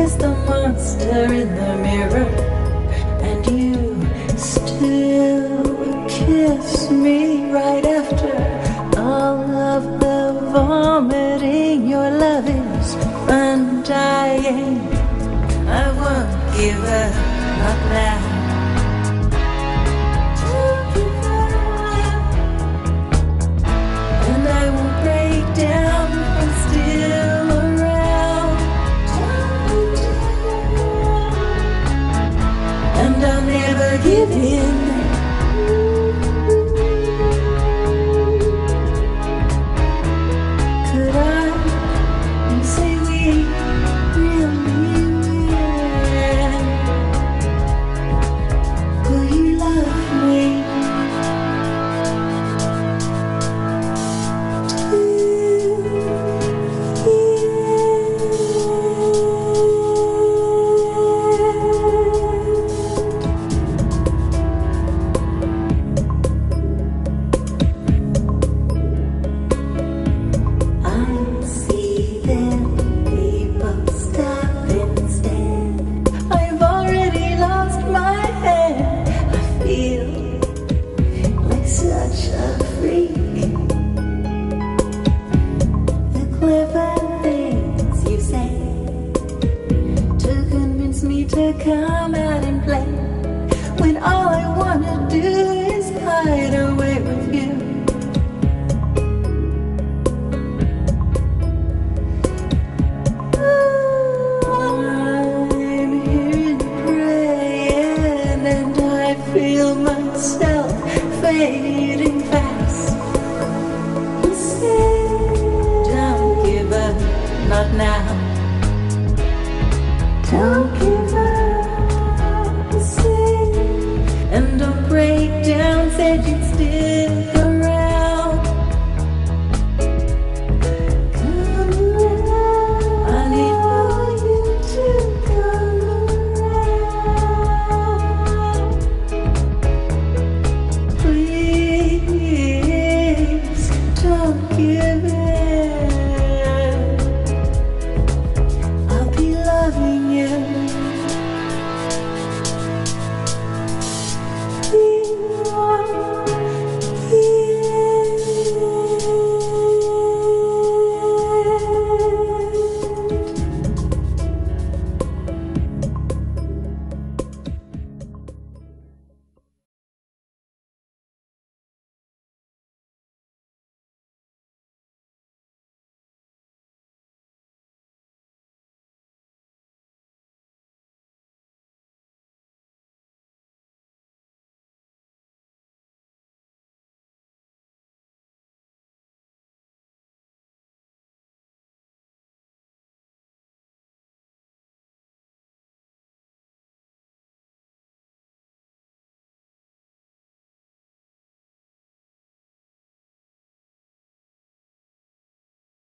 is the monster in the mirror, and you still kiss me right after all of the vomiting. Your love is undying. I won't give up my plan. Give in. Could I say we really will? Will you love me to come out and play, when all I want to do is hide away with you? I'm hearing praying, and I feel myself fading fast. Don't give up, not now. Don't